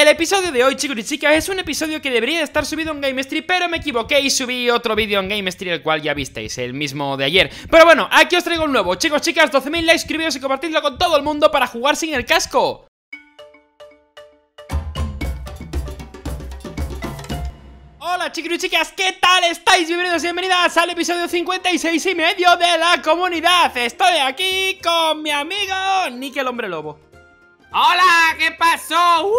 El episodio de hoy, chicos y chicas, es un episodio que debería estar subido en GameStream, pero me equivoqué y subí otro vídeo en GameStream, el cual ya visteis, el mismo de ayer. Pero bueno, aquí os traigo un nuevo. Chicos, chicas, 12.000 likes, suscribiros y compartidlo con todo el mundo para jugar sin el casco. Hola chicos y chicas, ¿qué tal estáis? Bienvenidos y bienvenidas al episodio 56,5 de La Comunidad. Estoy aquí con mi amigo Nick el Hombre Lobo. ¡Hola! ¿Qué pasó?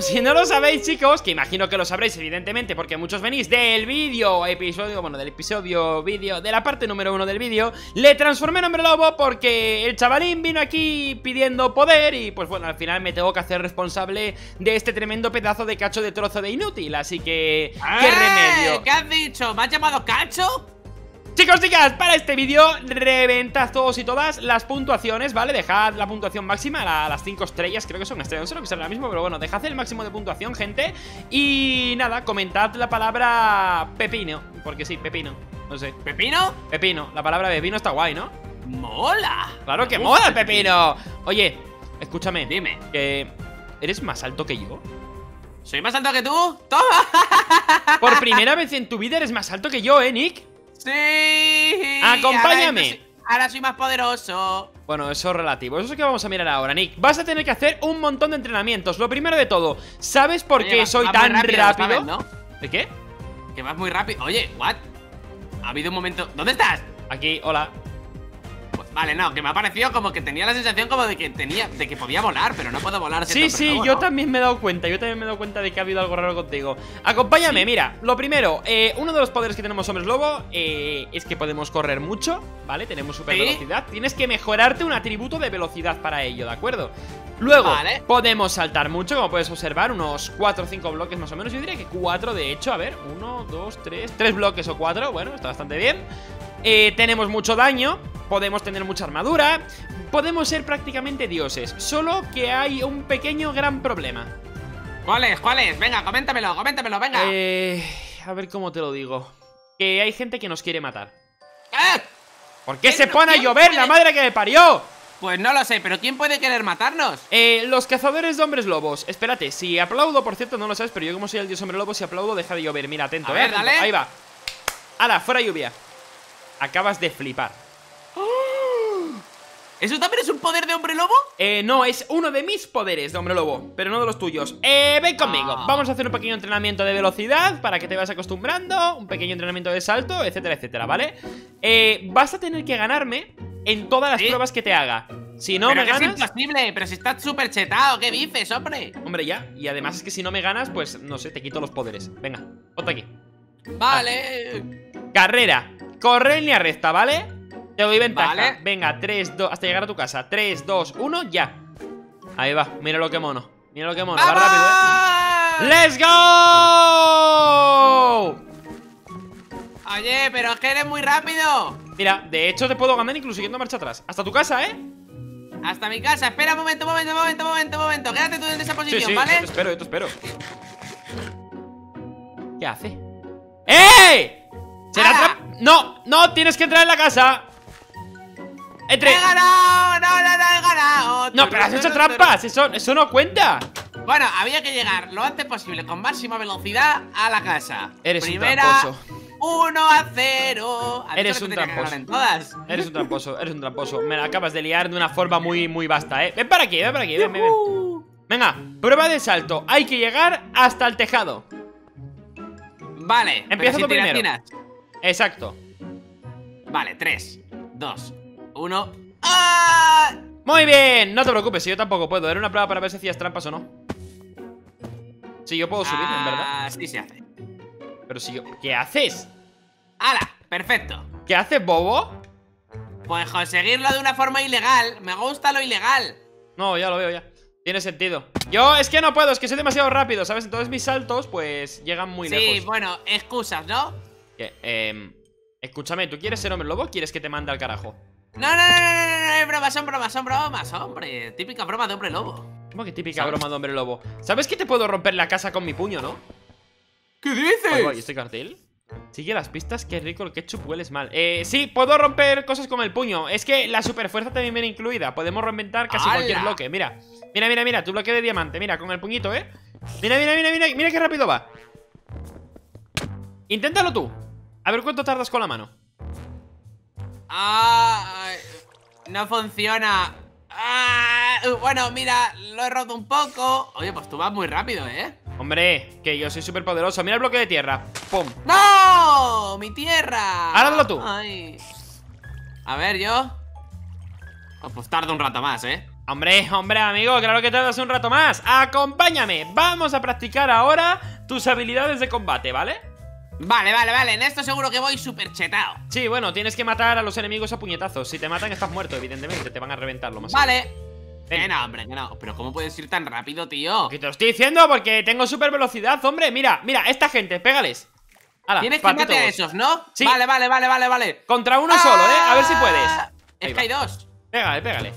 Si no lo sabéis, chicos, que imagino que lo sabréis, evidentemente, porque muchos venís del vídeo, vídeo, de la parte número 1 del vídeo. Le transformé en hombre lobo porque el chavalín vino aquí pidiendo poder y, pues bueno, al final me tengo que hacer responsable de este tremendo pedazo de cacho de trozo de inútil, así que... ¡Qué remedio! ¿Qué has dicho? ¿Me has llamado cacho? Chicos, chicas, para este vídeo reventad todos y todas las puntuaciones, ¿vale? Dejad la puntuación máxima a las 5 estrellas, creo que son estrellas, no sé lo que será ahora mismo, pero bueno, dejad el máximo de puntuación, gente. Y nada, comentad la palabra pepino, porque sí, pepino, no sé. ¿Pepino? Pepino, la palabra pepino está guay, ¿no? ¡Mola! ¡Claro que mola el pepino! Oye, escúchame, dime, que ¿eres más alto que yo? ¿Soy más alto que tú? ¡Toma! Por primera vez en tu vida eres más alto que yo, ¿eh, Nick? ¡Sí! ¡Acompáñame! Ahora soy más poderoso. Bueno, eso es relativo. Eso es lo que vamos a mirar ahora, Nick. Vas a tener que hacer un montón de entrenamientos. Lo primero de todo, ¿sabes por qué soy tan rápido? ¿No? ¿De qué? Que vas muy rápido. Oye, ¿what? Ha habido un momento... ¿Dónde estás? Aquí, hola. Pues vale, no, que me ha parecido como que tenía la sensación como de que tenía... de que podía volar, pero no puedo volar. Sí, sí, yo también me he dado cuenta. Yo también me he dado cuenta de que ha habido algo raro contigo. Acompáñame, mira. Lo primero, uno de los poderes que tenemos hombres lobo es que podemos correr mucho, ¿vale? Tenemos super velocidad. Tienes que mejorarte un atributo de velocidad para ello, ¿de acuerdo? Luego, podemos saltar mucho, como puedes observar, unos 4 o 5 bloques más o menos. Yo diría que 4, de hecho, a ver, 1, 2, 3, 3 bloques o 4, bueno, está bastante bien. Tenemos mucho daño, podemos tener mucha armadura, podemos ser prácticamente dioses. Solo que hay un pequeño gran problema. ¿Cuál es? ¿Cuál es? Venga, coméntamelo, coméntamelo, venga. A ver cómo te lo digo. Que hay gente que nos quiere matar. ¿Qué? ¿Por qué se pone a llover la madre que me parió? Pues no lo sé, pero ¿quién puede querer matarnos? Los cazadores de hombres lobos. Espérate, si aplaudo, por cierto, no lo sabes, pero yo como soy el dios hombre lobo, si aplaudo deja de llover. Mira, atento, a ver, atento. Dale. Ahí va. ¡Hala, fuera lluvia! Acabas de flipar. ¿Eso también es un poder de hombre lobo? No, es uno de mis poderes de hombre lobo, pero no de los tuyos. Ven conmigo, vamos a hacer un pequeño entrenamiento de velocidad para que te vayas acostumbrando, un pequeño entrenamiento de salto, etcétera, etcétera, ¿vale? Vas a tener que ganarme en todas las pruebas que te haga. Si no me ganas... es imposible, pero si estás súper chetado, ¿qué dices, hombre? Hombre, ya, y además es que si no me ganas, pues no sé, te quito los poderes. Venga, ponte aquí. Vale. Carrera, corre en línea recta, ¿vale? Te doy ventaja, vale. Venga, 3, 2, hasta llegar a tu casa. 3, 2, 1, ya. Ahí va, mira lo que mono. Mira lo que mono, va rápido, ¡Let's go! Oye, pero es que eres muy rápido. Mira, de hecho te puedo ganar incluso yendo marcha atrás. Hasta tu casa, ¿eh? Hasta mi casa, espera un momento, momento. Quédate tú en esa posición, sí, sí, ¿vale? Yo te espero, ¿Qué hace? ¡Eh! ¡Será trampa! ¡No! ¡No! ¡Tienes que entrar en la casa! ¡Entre! ¡He ganado! ¡No he ganado! ¡No, pero has hecho trampas! ¡Eso no cuenta! Bueno, había que llegar lo antes posible con máxima velocidad a la casa. Eres un tramposo. 1-0. Eres un tramposo. Eres un tramposo. Me la acabas de liar de una forma muy, muy vasta, ¿eh? Ven para aquí, ven. Venga, prueba de salto. Hay que llegar hasta el tejado. Vale. Empieza tú primero. Exacto. Vale, 3, 2, 1. ¡Ah! Muy bien, no te preocupes, yo tampoco puedo. Era una prueba para ver si hacías trampas o no. Sí, yo puedo subir, en verdad. Sí, se hace. Pero si yo... ¿Qué haces? ¡Hala! Perfecto. ¿Qué haces, bobo? Pues conseguirlo de una forma ilegal. Me gusta lo ilegal. No, ya lo veo, ya. Tiene sentido. Yo es que no puedo, es que soy demasiado rápido, ¿sabes? Entonces mis saltos, pues, llegan muy lejos. Sí, bueno, excusas, ¿no? Escúchame, ¿tú quieres ser hombre lobo o quieres que te mande al carajo? No, no, no, no, bromas, son bromas, hombre. Típica broma de hombre lobo. ¿Cómo que típica broma de hombre lobo? ¿Sabes que te puedo romper la casa con mi puño, no? ¿Qué dices? ¿Y este cartel? Sigue las pistas, qué rico el ketchup, hueles mal. Sí, puedo romper cosas con el puño. Es que la superfuerza también viene incluida. Podemos reinventar casi cualquier bloque, mira. Mira, mira, mira, tu bloque de diamante, mira, con el puñito, ¿eh? Mira, mira, mira, mira, mira qué rápido va. Inténtalo tú. A ver cuánto tardas con la mano. Ah, no funciona. Ah, bueno, mira, lo he roto un poco. Oye, pues tú vas muy rápido, ¿eh? Hombre, que yo soy súper poderoso. Mira el bloque de tierra. ¡Pum! ¡No! ¡Mi tierra! Ahora hazlo tú. Ay. A ver, yo. Oh, pues tardo un rato más, ¿eh? Hombre, hombre, amigo, claro que tardas un rato más. Acompáñame. Vamos a practicar ahora tus habilidades de combate, ¿vale? Vale, vale, vale. En esto seguro que voy súper chetado. Sí, bueno, tienes que matar a los enemigos a puñetazos. Si te matan, estás muerto, evidentemente. Te van a reventar lo más. Vale. Que no, hombre, que no. Pero ¿cómo puedes ir tan rápido, tío? Que te lo estoy diciendo porque tengo super velocidad, hombre. Mira, mira, esta gente, pégales. Ala, tienes que matar a esos, ¿no? Sí. Vale, vale, vale, vale, vale. Contra uno solo, ¿eh? A ver si puedes. Es que hay dos. Pégale, pégale.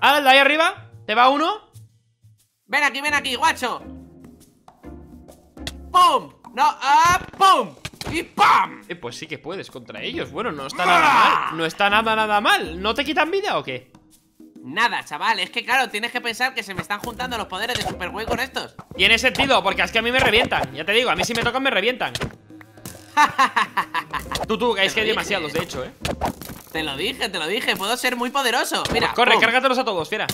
Ahora el de ahí arriba. Te va uno. Ven aquí, guacho. ¡Pum! No, ¡pum! ¡Y pam! Pues sí que puedes contra ellos. Bueno, no está nada mal. No está nada, nada mal. ¿No te quitan vida o qué? Nada, chaval. Es que claro, tienes que pensar que se me están juntando los poderes de SuperWay con estos. Tiene sentido, porque es que a mí me revientan. Ya te digo, a mí si me tocan me revientan. Tú, es que hay demasiados, de hecho, ¿eh? Te lo dije, te lo dije. Puedo ser muy poderoso. Mira, pues corre, pum. Cárgatelos a todos, fiera.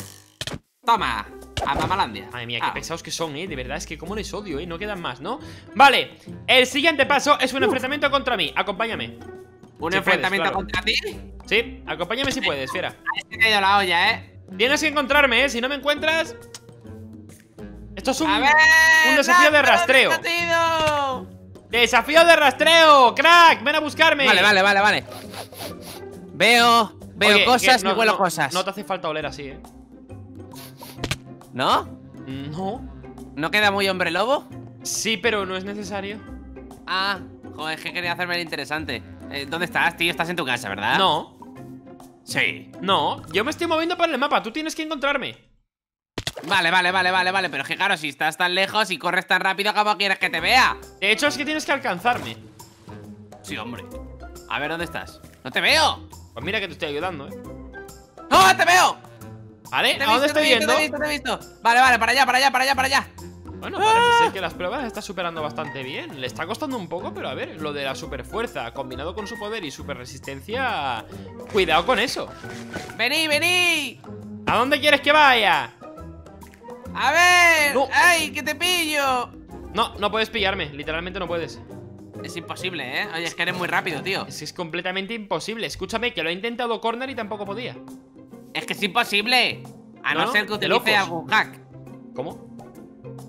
Toma. A Mamalandia. Madre mía, qué pesados que son, de verdad, es que como les odio, no quedan más, ¿no? Vale, el siguiente paso es un enfrentamiento contra mí, acompáñame. ¿Un enfrentamiento contra ti? Sí, acompáñame si puedes, fiera. Ahí se ha caído la olla, Tienes que encontrarme, si no me encuentras. Esto es un desafío de rastreo. ¡Desafío de rastreo! ¡Crack! ¡Ven a buscarme! Vale, vale, vale, vale. Veo cosas, me huelo cosas. No te hace falta oler así, ¿No? No. ¿No queda muy hombre lobo? Sí, pero no es necesario. Ah, joder, es que quería hacerme el interesante. ¿Dónde estás, tío? Estás en tu casa, ¿verdad? No. Sí. No, yo me estoy moviendo por el mapa, tú tienes que encontrarme. Vale, vale, vale, vale, vale. Pero es que claro, si estás tan lejos y corres tan rápido, ¿cómo quieres que te vea? De hecho, es que tienes que alcanzarme. Sí, hombre. A ver, ¿dónde estás? ¡No te veo! Pues mira que te estoy ayudando, ¡No, te veo! ¿Vale? ¿A dónde estoy yendo? Te he visto. Vale, vale, para allá, para allá, para allá, para allá. Bueno, parece ser que las pruebas está superando bastante bien. Le está costando un poco, pero a ver, lo de la superfuerza combinado con su poder y super resistencia. Cuidado con eso. ¡Vení, vení! ¿A dónde quieres que vaya? A ver. No. ¡Ay, que te pillo! No, no puedes pillarme, literalmente no puedes. Es imposible, Oye, es que eres muy rápido, tío. Es completamente imposible. Escúchame, que lo he intentado corner y tampoco podía. Es que es imposible. A no ser que utilice algún hack. ¿Cómo?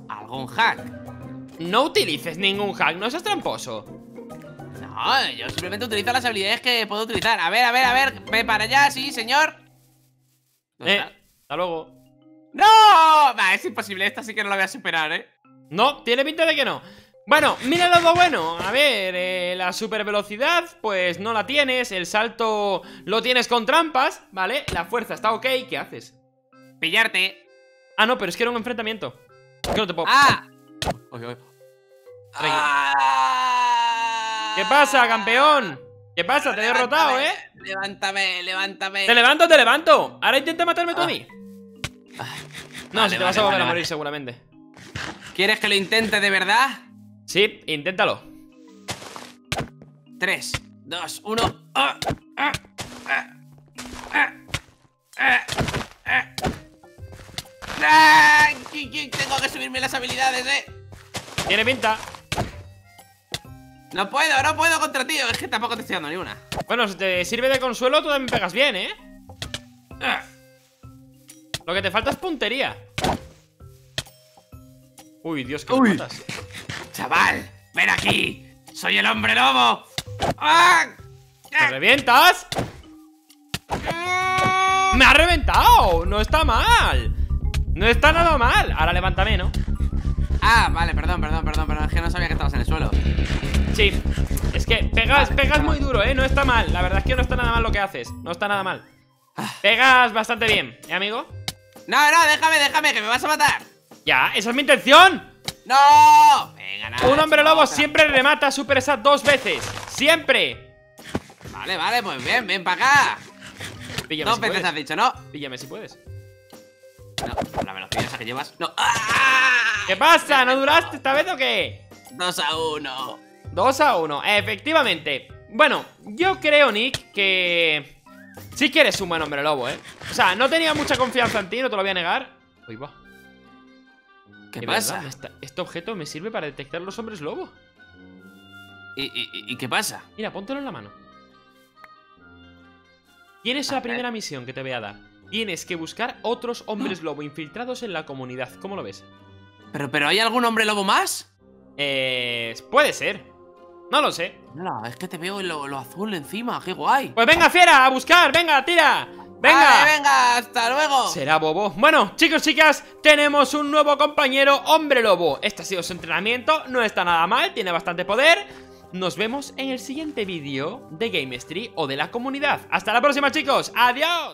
¿Algún hack? No utilices ningún hack, no seas tramposo. No, yo simplemente utilizo las habilidades que puedo utilizar. A ver, a ver, a ver. Ve para allá, sí, señor. Hasta luego. ¡No! Bah, es imposible, esta sí que no la voy a superar, No, tiene pinta de que no. Bueno, mira el lado bueno. A ver, la super velocidad, pues no la tienes. El salto lo tienes con trampas, ¿vale? La fuerza está ok. ¿Qué haces? Pillarte. Ah, no, pero es que era un enfrentamiento. Es que no te puedo. ¡Ah! Oye, oye. ¿Qué pasa, campeón? ¿Qué pasa? Te he derrotado, Levántame, levántame. Te levanto, te levanto. Ahora intenta matarme tú a mí. No, si te vas a volver a morir seguramente. ¿Quieres que lo intente de verdad? Sí, inténtalo. 3, 2, 1. Tengo que subirme las habilidades, Tiene pinta. No puedo, no puedo contra ti. Es que tampoco te estoy dando ni una. Bueno, si te sirve de consuelo, tú también pegas bien, Lo que te falta es puntería. Uy, Dios, que me matas. Chaval, ven aquí. Soy el hombre lobo. ¿Te revientas? Me ha reventado. No está mal. No está nada mal. Ahora levántame, ¿no? Ah, vale, perdón, perdón, perdón, perdón. Es que no sabía que estabas en el suelo. Sí, es que pegas, vale, pegas muy duro, No está mal. La verdad es que no está nada mal lo que haces. No está nada mal. Pegas bastante bien, amigo. No, no, déjame, déjame, que me vas a matar. Ya, esa es mi intención. ¡No! Venga, nada. Un hombre lobo siempre remata a Super Sat 2 veces. ¡Siempre! Vale, vale, pues bien, ven para acá. Píllame 2 veces has dicho, ¿no? Píllame si puedes. No, por la velocidad esa que llevas. No. ¡Ah! ¿Qué pasa? ¿No duraste esta vez o qué? 2-1. 2-1, efectivamente. Bueno, yo creo, Nick, que... sí que eres un buen hombre lobo, ¿eh? O sea, no tenía mucha confianza en ti, no te lo voy a negar. Uy, va. ¿Qué pasa? Este objeto me sirve para detectar los hombres lobo. ¿Y qué pasa? Mira, póntelo en la mano. Tienes la primera misión que te voy a dar. Tienes que buscar otros hombres lobo infiltrados en la comunidad. ¿Cómo lo ves? ¿Pero hay algún hombre lobo más? Puede ser. No lo sé. No, es que te veo lo azul encima. ¡Qué guay! Pues venga, fiera, a buscar. Venga, tira. Venga. Vale, venga, hasta luego. Será bobo. Bueno, chicos, chicas, tenemos un nuevo compañero hombre lobo. Este ha sido su entrenamiento. No está nada mal. Tiene bastante poder. Nos vemos en el siguiente vídeo de GameStream o de la comunidad. Hasta la próxima, chicos. Adiós.